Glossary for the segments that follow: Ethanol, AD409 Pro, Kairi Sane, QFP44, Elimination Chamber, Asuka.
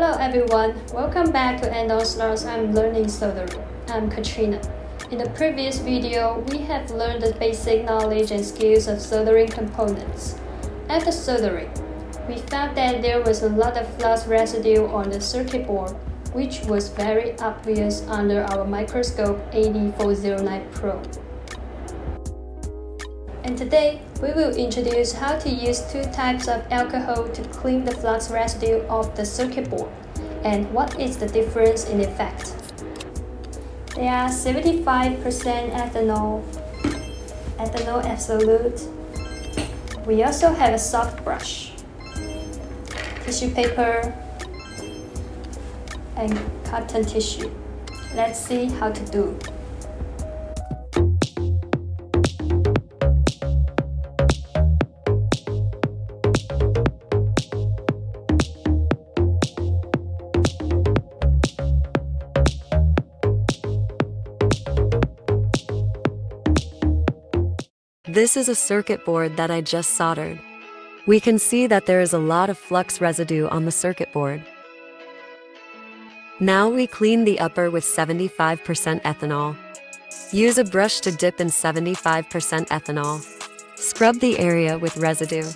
Hello everyone, welcome back to Andonstar's I'm Learning Tutorial. I'm Katrina. In the previous video, we have learned the basic knowledge and skills of soldering components. After soldering, we found that there was a lot of flux residue on the circuit board, which was very obvious under our microscope AD409 Pro. And today, we will introduce how to use two types of alcohol to clean the flux residue off the circuit board, and what is the difference in effect. They are 75% ethanol, ethanol absolute. We also have a soft brush, tissue paper, and cotton tissue. Let's see how to do. This is a circuit board that I just soldered. We can see that there is a lot of flux residue on the circuit board. Now we clean the upper with 75% ethanol. Use a brush to dip in 75% ethanol. Scrub the area with residue.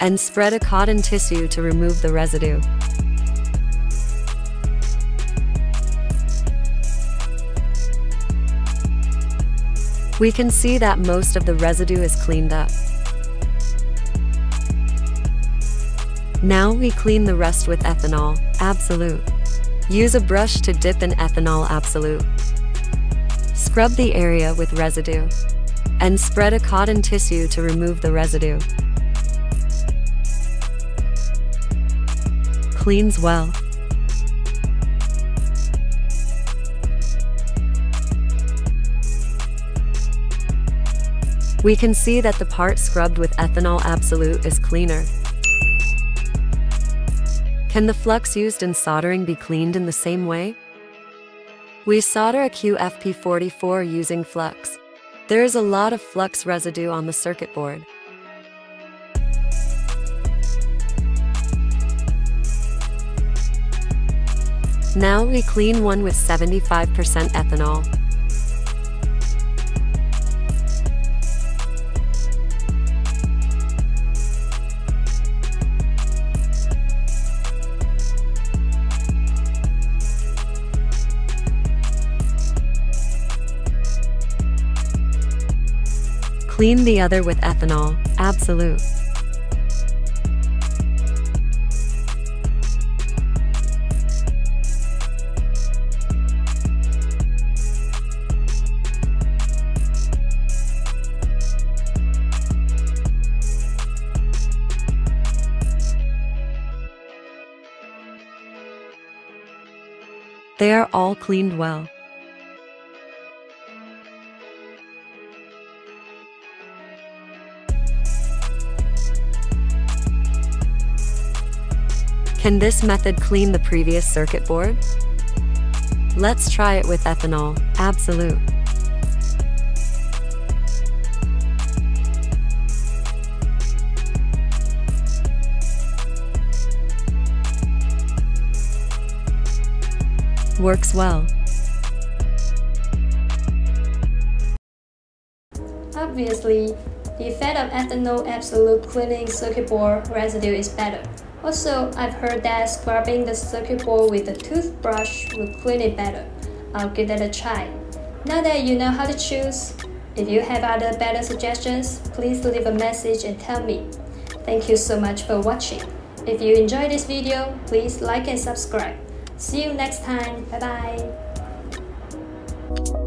And spread a cotton tissue to remove the residue. We can see that most of the residue is cleaned up. Now we clean the rest with ethanol absolute. Use a brush to dip in ethanol absolute. Scrub the area with residue. And spread a cotton tissue to remove the residue. Cleans well. We can see that the part scrubbed with ethanol absolute is cleaner. Can the flux used in soldering be cleaned in the same way? We solder a QFP44 using flux. There is a lot of flux residue on the circuit board. Now we clean one with 75% ethanol. Clean the other with ethanol absolute. They are all cleaned well. Can this method clean the previous circuit board? Let's try it with ethanol absolute. Works well. Obviously, the effect of ethanol absolute cleaning circuit board residue is better. Also, I've heard that scrubbing the circuit board with a toothbrush will clean it better. I'll give that a try. Now that you know how to choose, if you have other better suggestions, please leave a message and tell me. Thank you so much for watching. If you enjoyed this video, please like and subscribe. See you next time. Bye bye.